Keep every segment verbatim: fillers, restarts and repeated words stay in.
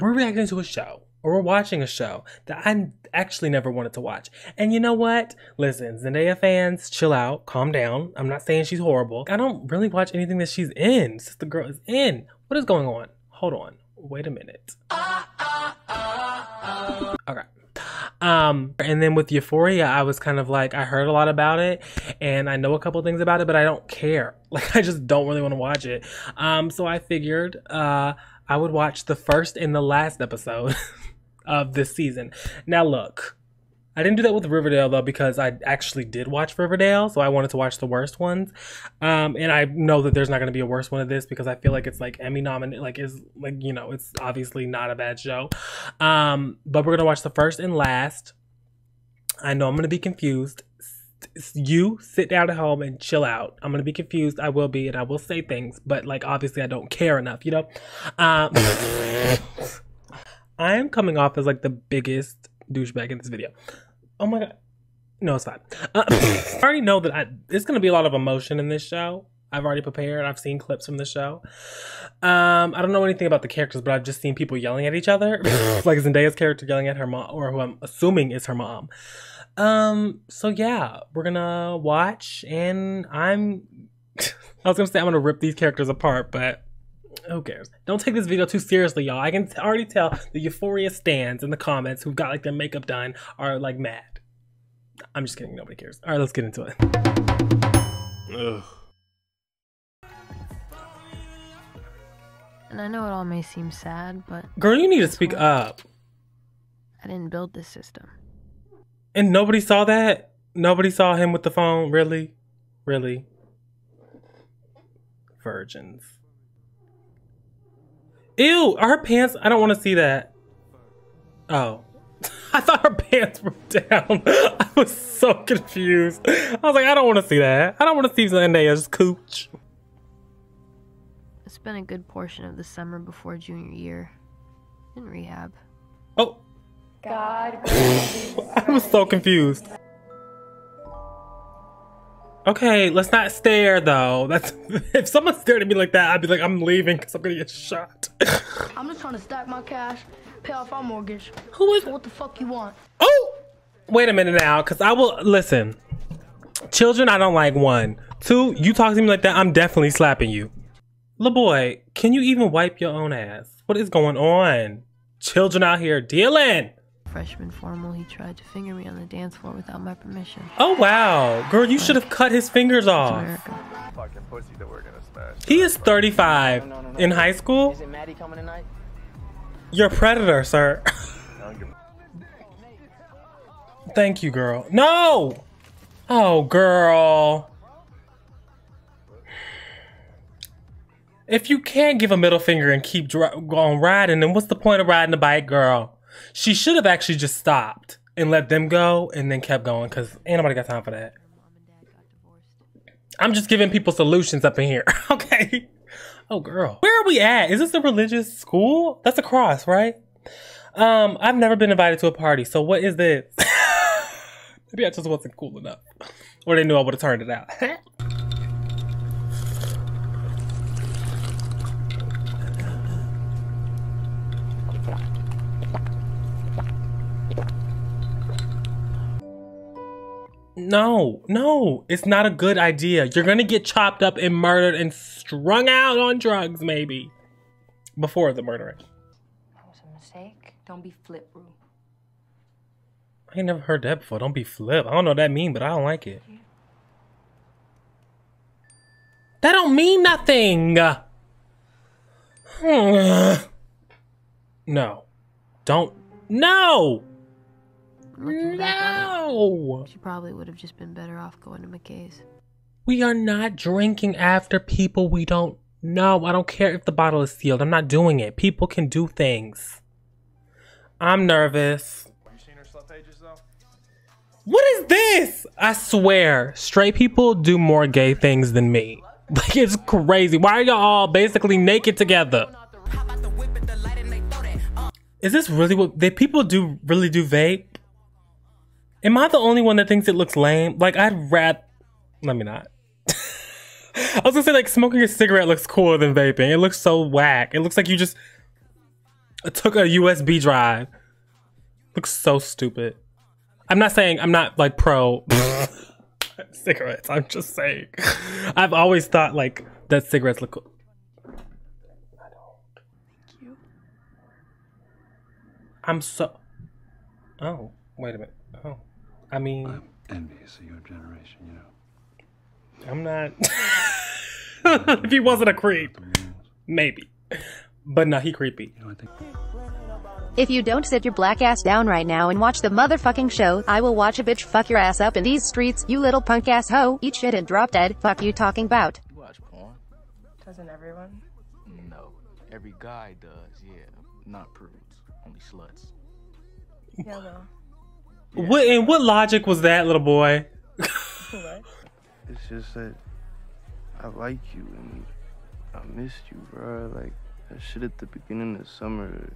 we're reacting to a show, or we're watching a show that I actually never wanted to watch. And you know what? Listen, Zendaya fans, chill out, calm down. I'm not saying she's horrible. I don't really watch anything that she's in, since the girl is in. What is going on? Hold on, wait a minute. Okay. Um, and then with Euphoria, I was kind of like, I heard a lot about it and I know a couple things about it, but I don't care. Like, I just don't really want to watch it. Um, so I figured, uh, I would watch the first and the last episode of this season. Now look, I didn't do that with Riverdale though, because I actually did watch Riverdale. So I wanted to watch the worst ones. Um, and I know that there's not going to be a worse one of this because I feel like it's like Emmy nominated, like is like, you know, it's obviously not a bad show. Um, but we're going to watch the first and last. I know I'm going to be confused. You sit down at home and chill out. I'm going to be confused. I will be, and I will say things, but like, obviously I don't care enough, you know? Um, I am coming off as like the biggest douchebag in this video. Oh my God. No, it's fine. Uh, I already know that I, it's going to be a lot of emotion in this show. I've already prepared. I've seen clips from the show. Um, I don't know anything about the characters, but I've just seen people yelling at each other. Like Zendaya's character yelling at her mom, or who I'm assuming is her mom. Um, so yeah, we're going to watch, and I'm... I was going to say I'm going to rip these characters apart, but... who cares? Don't take this video too seriously, y'all. I can t already tell the Euphoria stans in the comments who've got like their makeup done are like mad. I'm just kidding. Nobody cares. All right, let's get into it. Ugh. And I know it all may seem sad, but girl, you need to speak up. I didn't build this system. And nobody saw that? Nobody saw him with the phone? Really? Really? Virgins. Ew, are her pants? I don't want to see that. Oh, I thought her pants were down. I was so confused. I was like, I don't want to see that. I don't want to see Zendaya's cooch. I spent a good portion of the summer before junior year in rehab. Oh. God. I was so confused. Okay, let's not stare though. That's if someone stared at me like that, I'd be like, I'm leaving because I'm gonna get shot. I'm just trying to stack my cash, pay off our mortgage. Who is? So what the fuck you want? Oh, wait a minute now, because I will listen. Children, I don't like one. Two, you talk to me like that, I'm definitely slapping you. Little boy, can you even wipe your own ass? What is going on? Children out here dealing. Freshman formal, he tried to finger me on the dance floor without my permission. Oh wow, girl, you should have cut his fingers off. Fucking pussy that we're gonna smash. He is thirty-five no, no, no, no. in high school. Is it Maddie coming tonight? You're a predator, sir. Thank you, girl. No. Oh, girl. If you can't give a middle finger and keep on riding, then what's the point of riding a bike, girl? She should have actually just stopped and let them go and then kept going, because ain't nobody got time for that. I'm just giving people solutions up in here. Okay. Oh, girl. Where are we at? Is this a religious school? That's a cross, right? Um, I've never been invited to a party, so what is this? Maybe I just wasn't cool enough. Or they knew I would have turned it out. No, no, it's not a good idea. You're gonna get chopped up and murdered and strung out on drugs, maybe. Before the murdering. That was a mistake. Don't be flip, Rue. I ain't never heard that before. Don't be flip. I don't know what that mean, but I don't like it. Yeah. That don't mean nothing. No. Don't. No! No! She probably would have just been better off going to McKay's. We are not drinking after people we don't know. I don't care if the bottle is sealed. I'm not doing it. People can do things. I'm nervous. You seen her slut pages, though? What is this? I swear, straight people do more gay things than me. Like, it's crazy. Why are y'all all basically naked together? Is this really what they people do really do vape? Am I the only one that thinks it looks lame? Like, I'd rather... Let me not. I was gonna say, like, smoking a cigarette looks cooler than vaping. It looks so whack. It looks like you just... I took a U S B drive. Looks so stupid. I'm not saying I'm not like pro cigarettes. I'm just saying I've always thought like that cigarettes look cool. I don't. Thank you. I'm so. Oh, wait a minute. Oh, I mean. I'm envious of your generation, you know. I'm not. If he wasn't a creep, maybe. But no, he creepy. You know, I think. If you don't sit your black ass down right now and watch the motherfucking show, I will watch a bitch fuck your ass up in these streets, you little punk ass hoe, eat shit and drop dead, fuck you talking about. You watch porn? Doesn't everyone? No. Every guy does, yeah. Not prudes. Only sluts. Yeah, no. Yeah. What, and what logic was that, little boy? What? It's just that I like you and I missed you, bro. Like, that shit at the beginning of summer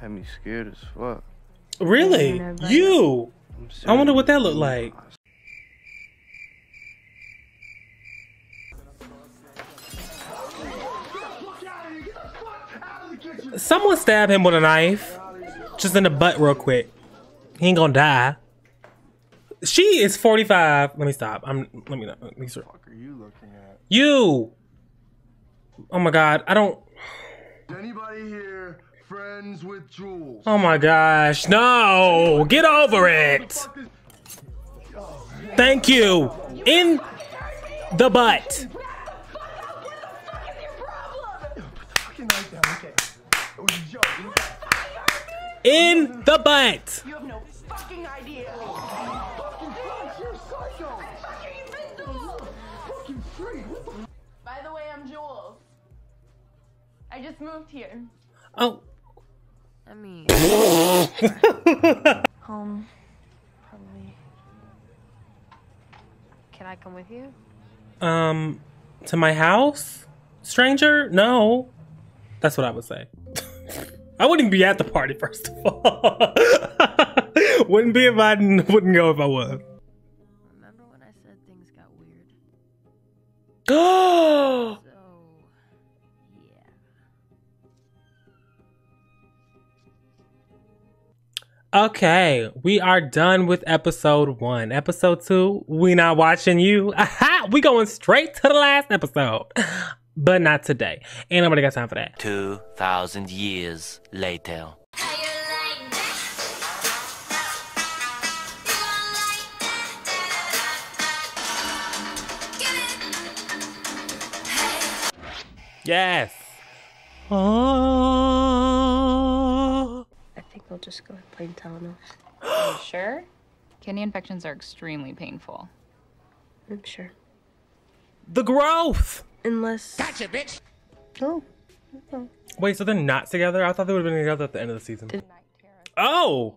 had me scared as fuck. Really? You? I wonder what that looked like. Someone stabbed him with a knife. Just in the butt real quick. He ain't gonna die. She is forty-five. Let me stop. I'm. Let me. Not, let me start. What the fuck are you looking at? You. Oh my god. I don't. Is anybody here friends with Jules? Oh my gosh. No. Get over it. Thank you. In the butt. In the butt. You have no fucking idea. Fucking fuck, you're psycho. What the fuck have you been doing? Fucking freak. By the way, I'm Jules. I just moved here. Oh. I mean. Home. Probably. Can I come with you? Um, to my house? Stranger? No. That's what I would say. I wouldn't be at the party, first of all. Wouldn't be invited, wouldn't go if I was. Remember when I said things got weird? Oh! So, yeah. Okay, we are done with episode one. Episode two, we not watching you. Aha! We going straight to the last episode. But not today. Ain't nobody got time for that. Two thousand years later. Yes. Oh. I think we'll just go with plain Tylenol. Are you sure? Kidney infections are extremely painful. I'm sure. The growth. Unless... Gotcha, bitch! Oh. Okay. Wait, so they're not together? I thought they would have been together at the end of the season. Oh!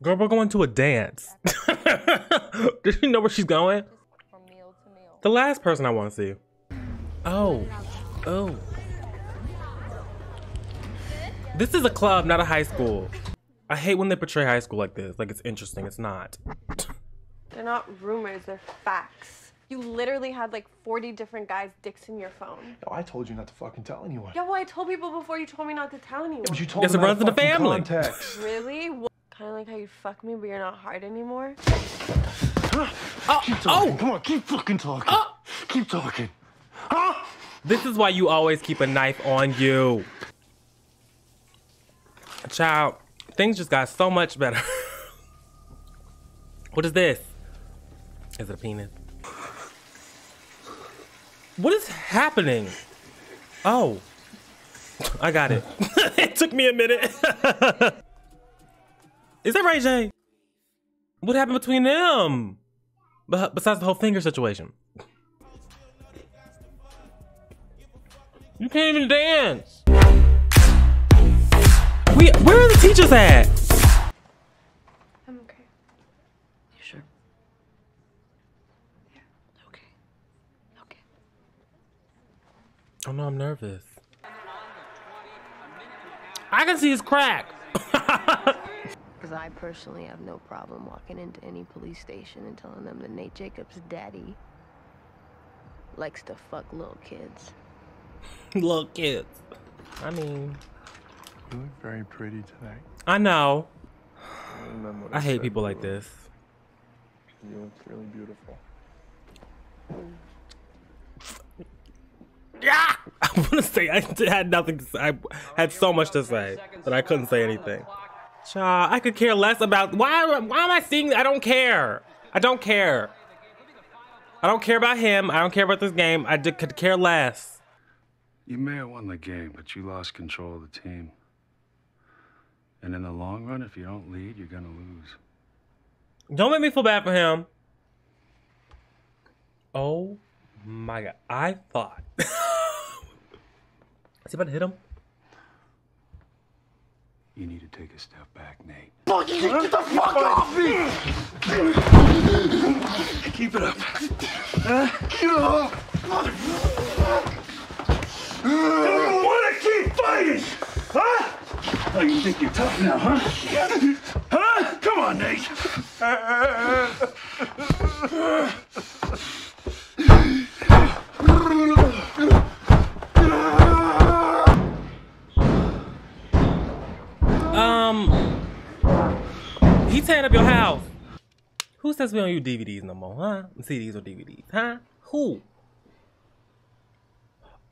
Girl, we're going to a dance. Did you know where she's going? The last person I want to see. Oh. Oh. This is a club, not a high school. I hate when they portray high school like this. Like, it's interesting. It's not. They're not rumors, they're facts. You literally had like forty different guys' dicks in your phone. No, I told you not to fucking tell anyone. Yeah, well, I told people before you told me not to tell anyone. Yeah, but you told me not to fucking context. Really? Well, kind of like how you fuck me, but you're not hard anymore. Oh, keep talking. Oh. Come on, keep fucking talking. Oh. Keep talking. Huh? This is why you always keep a knife on you. Child, things just got so much better. What is this? Is it a penis? What is happening? Oh, I got it. It took me a minute. Is that Ray J? What happened between them? But besides the whole finger situation. You can't even dance. We, where are the teachers at? Oh no, I'm nervous. I can see his crack. Because I personally have no problem walking into any police station and telling them that Nate Jacobs' daddy likes to fuck little kids. Little kids. I mean, you look very pretty tonight. I know. I, I hate people like this. You look really beautiful. Yeah, I want to say I had nothing. To say. I had so much to say that I couldn't say anything. Child, I could care less about why. Why am I seeing? I don't care. I don't care. I don't care about him. I don't care about this game. I did, could care less. You may have won the game, but you lost control of the team. And in the long run, if you don't lead, you're gonna lose. Don't make me feel bad for him. Oh my God! I thought. Is he about to hit him? You need to take a step back, Nate. Bucky, get the fuck off me! Keep it up. Huh? Get off! Motherfucker! You don't want to keep fighting, huh? Oh, you think you're tough now, huh? Huh? Come on, Nate. Um, he tearing up your house. Who says we don't use D V Ds no more, huh? C Ds or D V Ds, huh? Who?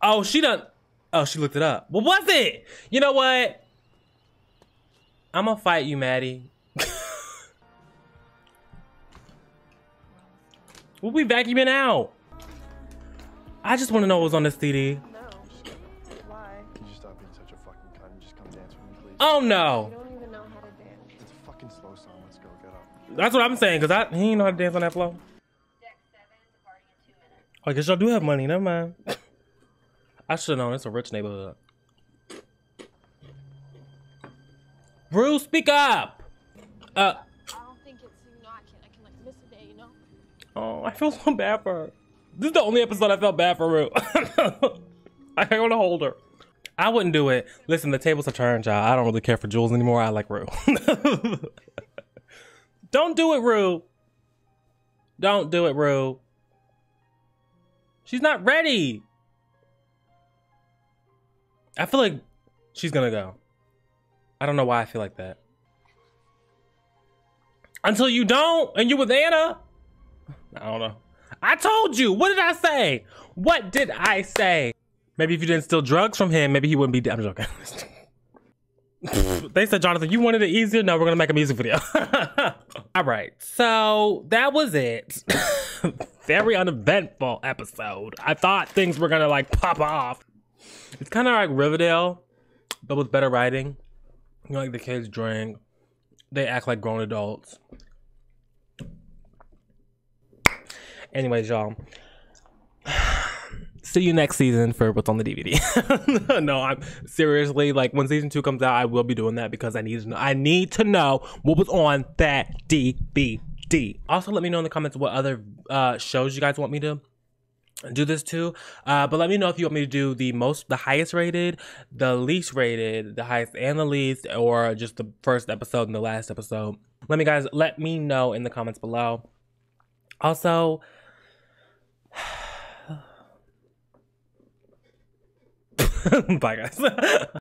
Oh, she done. Oh, she looked it up. What was it? You know what? I'm gonna fight you, Maddie. What we vacuuming out? I just want to know what was on this C D. Oh no! You don't even know how to dance. It's a fucking slow song. Let's go get up. That's what I'm saying, cause I he ain't know how to dance on that floor. Oh, I guess y'all do have money. Never mind. I should have known. It's a rich neighborhood. Rue, speak up. Uh. I don't think it's not can I can like miss a day, you know. Oh, I feel so bad for her. This is the only episode I felt bad for Rue. I can't want to hold her. I wouldn't do it. Listen, the tables have turned, y'all. I don't really care for Jules anymore. I like Rue. Don't do it, Rue. Don't do it, Rue. She's not ready. I feel like she's gonna go. I don't know why I feel like that. Until you don't, and you with Anna. I don't know. I told you. What did I say? What did I say? Maybe if you didn't steal drugs from him, maybe he wouldn't be dead. I'm joking. They said, Jonathan, you wanted it easier? No, we're going to make a music video. All right. So that was it. Very uneventful episode. I thought things were going to like pop off. It's kind of like Riverdale, but with better writing. You know, like the kids drink. They act like grown adults. Anyways, y'all. See you next season for what's on the D V D. No, I'm seriously like when season two comes out, I will be doing that because I need to know. I need to know what was on that D V D. Also, let me know in the comments what other uh, shows you guys want me to do this to. Uh, but let me know if you want me to do the most, the highest rated, the least rated, the highest and the least, or just the first episode and the last episode. Let me guys, let me know in the comments below. Also. Bye guys.